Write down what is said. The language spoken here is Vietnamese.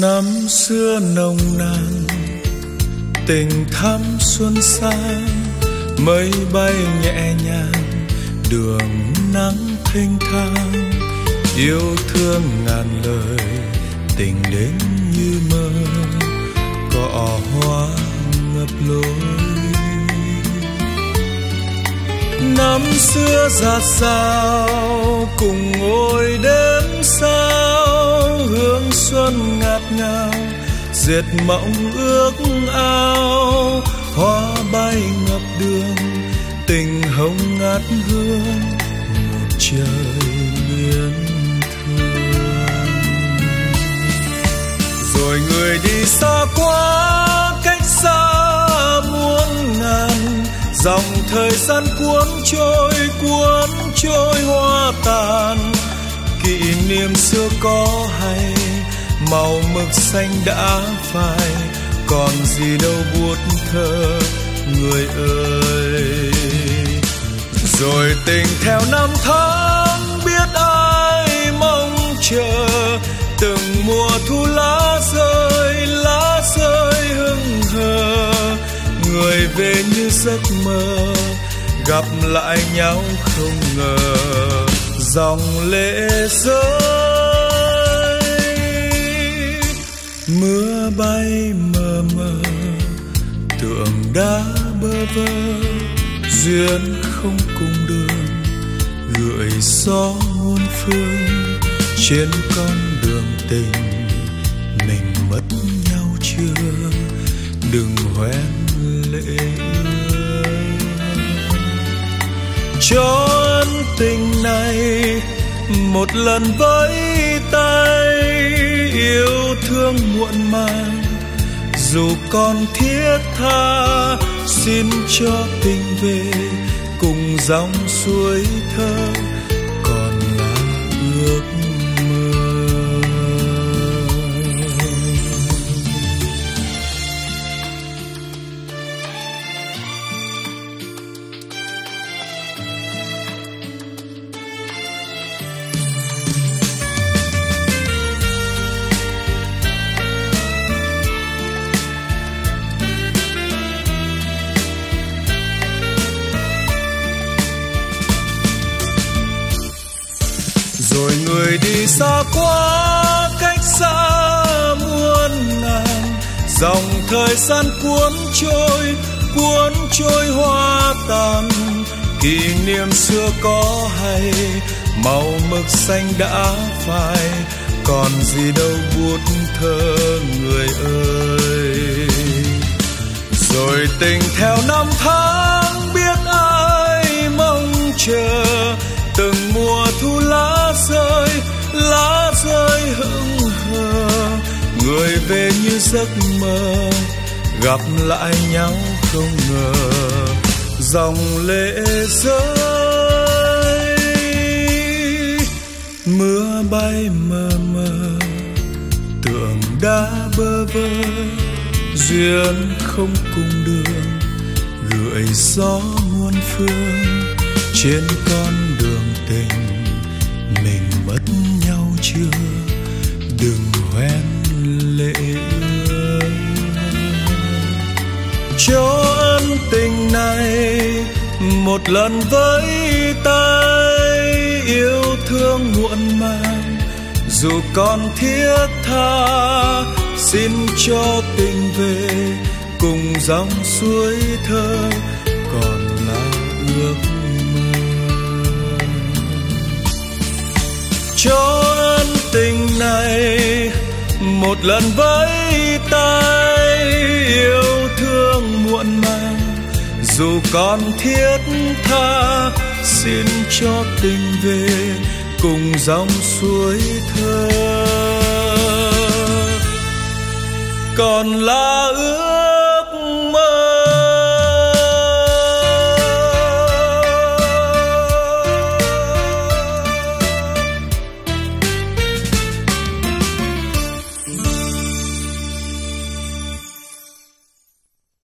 Năm xưa nồng nàn, tình thắm xuân sai, mây bay nhẹ nhàng, đường nắng thênh thang. Yêu thương ngàn lời, tình đến như mơ, cỏ hoa ngập lối. Năm xưa dạt dào cùng ngồi đếm sao, hương xuân ngạt ngào dệt mộng ước ao. Hoa bay ngập đường, tình hồng ngát hương một trời miên thương. Rồi người đi xa quá, cách xa muôn ngàn, dòng thời gian cuốn trôi hoa tàn. Kỷ niệm xưa có hay, màu mực xanh đã phai, còn gì đâu buốt thơ người ơi. Rồi tình theo năm tháng, biết ai mong chờ, từng mùa thu lá rơi hững hờ. Người về như giấc mơ, gặp lại nhau không ngờ, dòng lệ rơi. Mưa bay mờ mờ, tưởng đã bơ vơ, duyên không cùng đường, gửi gió muôn phương. Trên con đường tình, mình mất nhau chưa, đừng hoen lệ. Cho ân tình này một lần với tay, yêu thương muộn màng dù còn thiết tha. Xin cho tình về cùng dòng suối thơ, còn là ước mơ. Rồi người đi xa quá, cách xa muôn ngàn, dòng thời gian cuốn trôi hoa tàn. Kỷ niệm xưa có hay, màu mực xanh đã phai, còn gì đâu buốt thơ người ơi. Rồi tình theo năm tháng, biết ai mong chờ, từng mùa thu lá rơi hững hờ. Người về như giấc mơ, gặp lại nhau không ngờ, dòng lệ rơi. Mưa bay mờ mờ, tưởng đã bơ vơ, duyên không cùng đường, gửi gió muôn phương. Trên con đường tình, mình mất nhau chưa, đừng hoen lệ. Cho ân tình này một lần với tay, yêu thương muộn màng dù còn thiết tha. Xin cho tình về cùng dòng suối thơ, còn là ước mơ. Cho ân tình này một lần với tay, yêu thương muộn màng dù còn thiết tha. Xin cho tình về cùng dòng suối thơ, còn là ước